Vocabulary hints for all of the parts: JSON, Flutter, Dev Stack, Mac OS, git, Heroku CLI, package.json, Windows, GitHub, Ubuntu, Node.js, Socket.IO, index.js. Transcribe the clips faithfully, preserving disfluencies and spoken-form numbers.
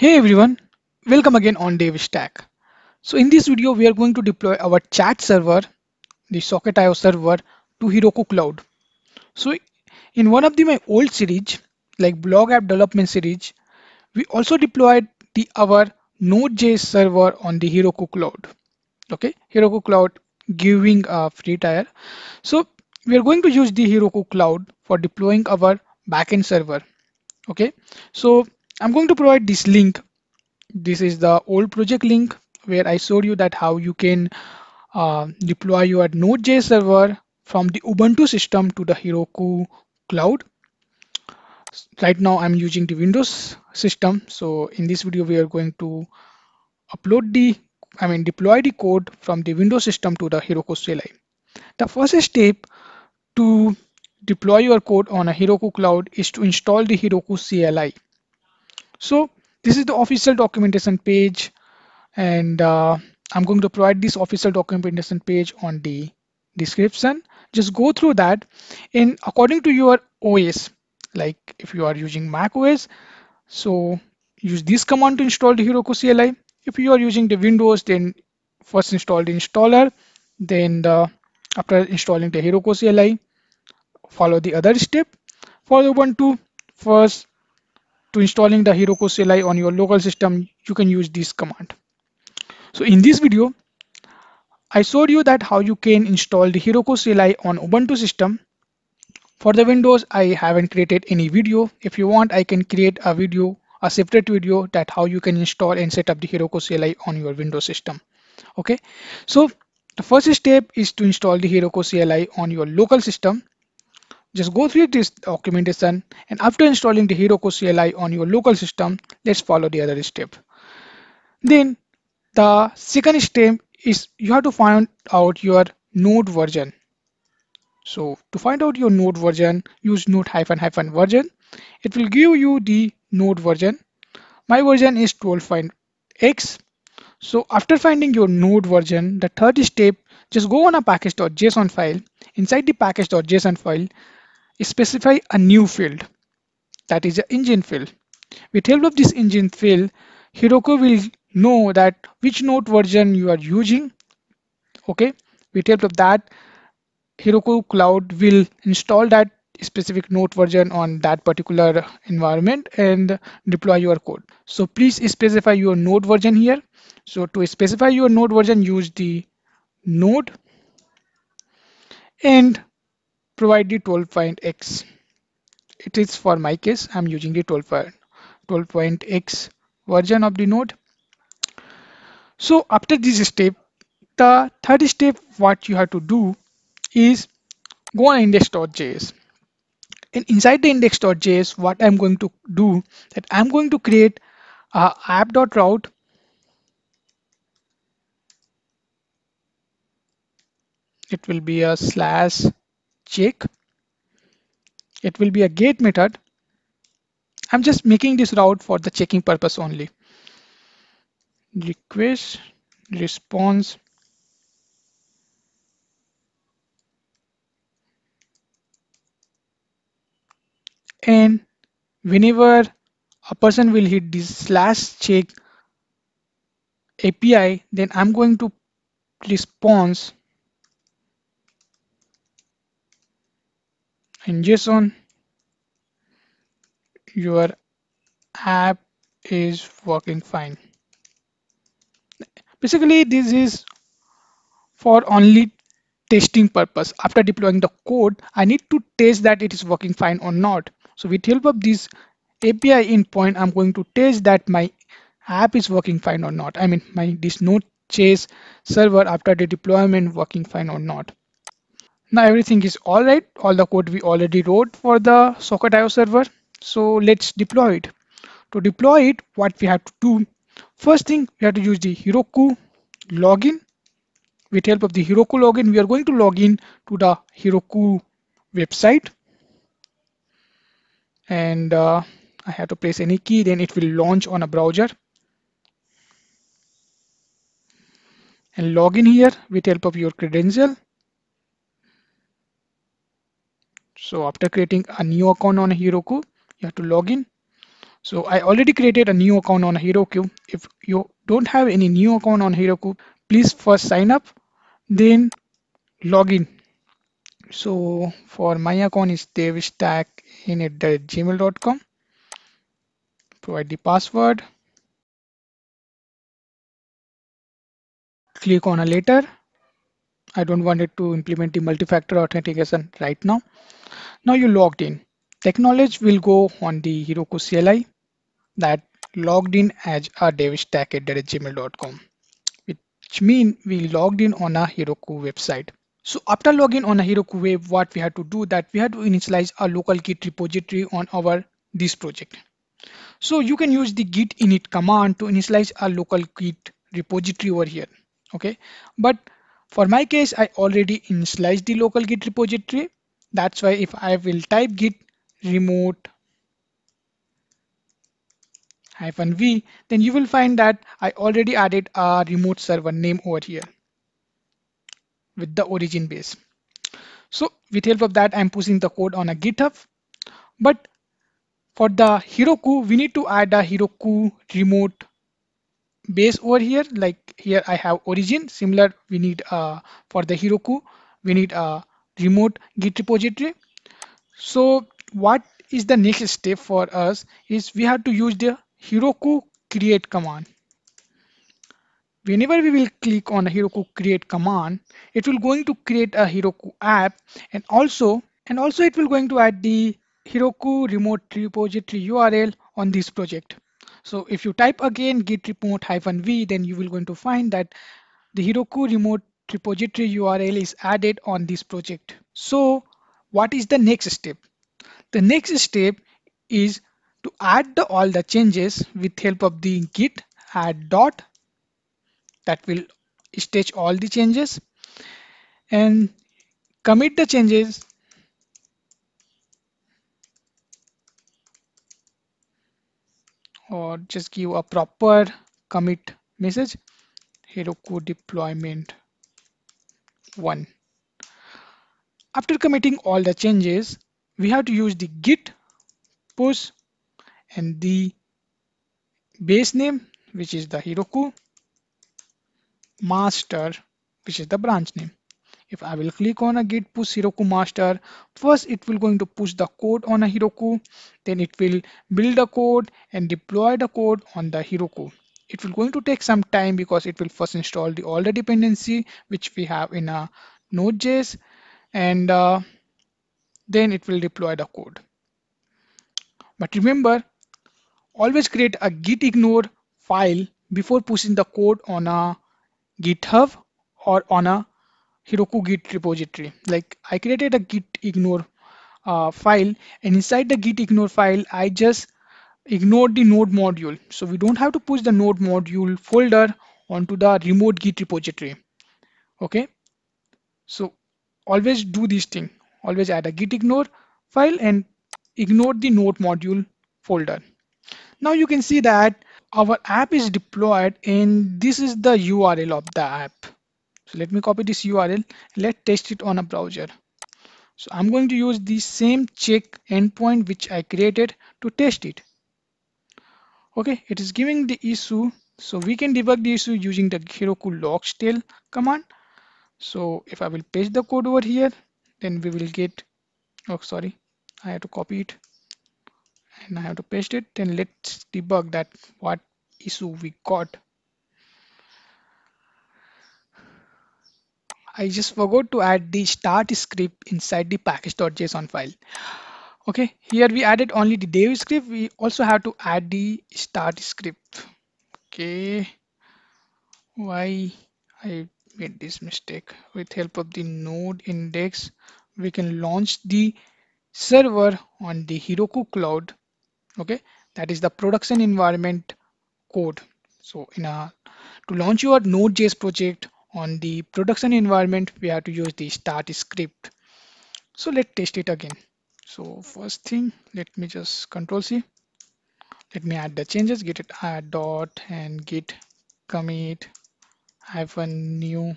Hey everyone, welcome again on Dev Stack. So in this video, we are going to deploy our chat server, the Socket dot I O server, to Heroku Cloud. So in one of the my old series, like blog app development series, we also deployed the our Node dot J S server on the Heroku Cloud. Okay, Heroku Cloud giving a free tier. So we are going to use the Heroku Cloud for deploying our backend server. Okay, so I'm going to provide this link. This is the old project link where I showed you that how you can uh, deploy your Node dot J S server from the Ubuntu system to the Heroku Cloud. Right now I'm using the Windows system. So in this video, we are going to upload the, I mean, deploy the code from the Windows system to the Heroku C L I. The first step to deploy your code on a Heroku Cloud is to install the Heroku C L I. So this is the official documentation page, and uh, I'm going to provide this official documentation page on the description. Just go through that, and according to your O S, like if you are using Mac O S, so use this command to install the Heroku C L I. If you are using the Windows, then first install the installer, then the, after installing the Heroku C L I, follow the other step. For the Ubuntu, first to installing the Heroku C L I on your local system, you can use this command. So in this video, I showed you that how you can install the Heroku C L I on Ubuntu system. For the Windows, I haven't created any video. If you want, I can create a video, a separate video that how you can install and set up the Heroku C L I on your Windows system. Okay. So the first step is to install the Heroku C L I on your local system. Just go through this documentation, and after installing the Heroku C L I on your local system, let's follow the other step. Then the second step is you have to find out your node version. So to find out your node version, use node hyphen hyphen version. It will give you the node version. My version is twelve point x. So after finding your node version, the third step, just go on a package dot J S O N file. Inside the package dot J S O N file, specify a new field, that is the engine field. With help of this engine field, Heroku will know that which node version you are using. Okay, with help of that, Heroku Cloud will install that specific node version on that particular environment and deploy your code. So please specify your node version here. So to specify your node version, use the node and provide the twelve point x. It is for my case, I'm using the twelve point x version of the node. So after this step, the third step, what you have to do is go on index dot J S. And inside the index dot J S, what I'm going to do that I'm going to create a app dot route. It will be a slash check. It will be a get method. I'm just making this route for the checking purpose only. Request response and whenever a person will hit this slash check A P I, then I'm going to response in JSON, your app is working fine. Basically, this is for only testing purpose. After deploying the code, I need to test that it is working fine or not. So with help of this A P I endpoint, I'm going to test that my app is working fine or not. I mean, my this Node dot J S server after the deployment working fine or not. Now everything is all right. All the code we already wrote for the Socket dot I O server. So let's deploy it. To deploy it, what we have to do, first thing, we have to use the Heroku login. With help of the Heroku login, we are going to log in to the Heroku website. And uh, I have to press any key, then it will launch on a browser. And log in here with help of your credential. So after creating a new account on Heroku, you have to log in. So I already created a new account on Heroku. If you don't have any new account on Heroku, please first sign up, then log in. So for my account is dev stack in at gmail dot com. Provide the password. Click on a letter. I don't want it to implement the multi-factor authentication right now. Now you logged in. Technology will go on the Heroku C L I that logged in as a dev stack at gmail dot com, which means we logged in on a Heroku website. So after logging on a Heroku web, what we had to do that we had to initialize a local Git repository on our this project. So you can use the git init command to initialize a local Git repository over here. Okay, but for my case, I already initialized the local Git repository. That's why if I will type git remote hyphen v, then you will find that I already added a remote server name over here with the origin base. So with help of that, I'm pushing the code on a GitHub. But for the Heroku, we need to add a Heroku remote base over here. Like here I have origin. Similar, we need uh, for the Heroku, we need a remote Git repository. So what is the next step for us is we have to use the Heroku create command. Whenever we will click on a Heroku create command, it will going to create a Heroku app, and also and also it will going to add the Heroku remote repository U R L on this project. So if you type again git remote hyphen v, then you will going to find that the Heroku remote repository U R L is added on this project. So what is the next step? The next step is to add the, all the changes with help of the git add dot that will stage all the changes and commit the changes or just give a proper commit message Heroku deployment one. After committing all the changes, we have to use the git push and the base name, which is the Heroku master, which is the branch name. If I will click on a git push Heroku master, first it will going to push the code on a Heroku, then it will build a code and deploy the code on the Heroku. It will going to take some time because it will first install the all the dependency which we have in a Node.js, and uh, then it will deploy the code. But remember, always create a gitignore file before pushing the code on a GitHub or on a Heroku Git repository. Like I created a gitignore uh, file, and inside the gitignore file, I just ignored the node module. So we don't have to push the node module folder onto the remote Git repository. Okay. So always do this thing. Always add a gitignore file and ignore the node module folder. Now you can see that our app is deployed and this is the U R L of the app. So let me copy this U R L. Let's test it on a browser. So I'm going to use the same check endpoint which I created to test it. Okay, it is giving the issue. So we can debug the issue using the Heroku logs tail command. So if I will paste the code over here, then we will get, oh sorry, I have to copy it and I have to paste it. Then let's debug that what issue we got. I just forgot to add the start script inside the package dot J S O N file. Okay, here we added only the dev script. We also have to add the start script. Okay, why I made this mistake? With help of the node index, we can launch the server on the Heroku cloud. Okay, that is the production environment code. So in a to launch your Node.js project on the production environment, we have to use the start script. So let's test it again. So first thing, let me just control C. Let me add the changes. Git add dot and git commit hyphen new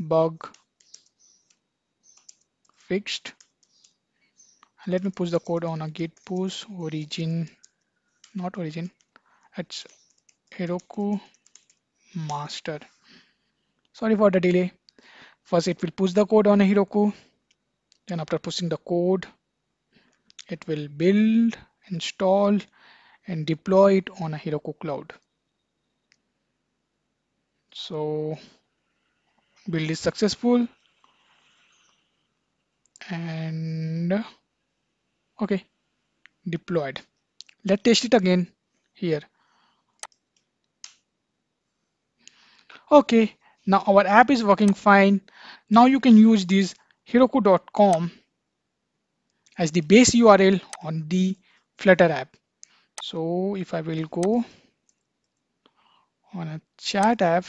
bug fixed. Let me push the code on a git push origin not origin, it's Heroku master. Sorry for the delay. First it will push the code on Heroku, then after pushing the code it will build, install and deploy it on a Heroku cloud. So build is successful and okay, deployed. Let's test it again here. Okay, now our app is working fine. Now you can use this heroku dot com as the base U R L on the Flutter app. So if I will go on a chat app,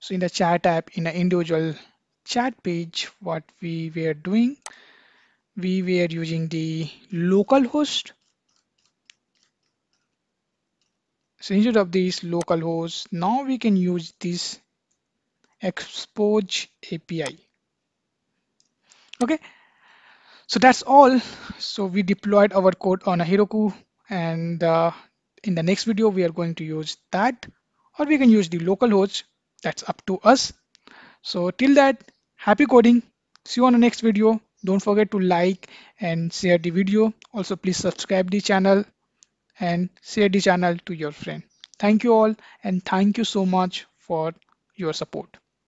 so in the chat app, in an individual chat page, what we were doing, we were using the local host. So instead of this local host, now we can use this expose A P I. Okay, so that's all. So we deployed our code on a Heroku, and uh, in the next video we are going to use that, or we can use the local host. That's up to us. So till that, happy coding. See you on the next video. Don't forget to like and share the video. Also please subscribe the channel and share the channel to your friend. Thank you all, and thank you so much for your support.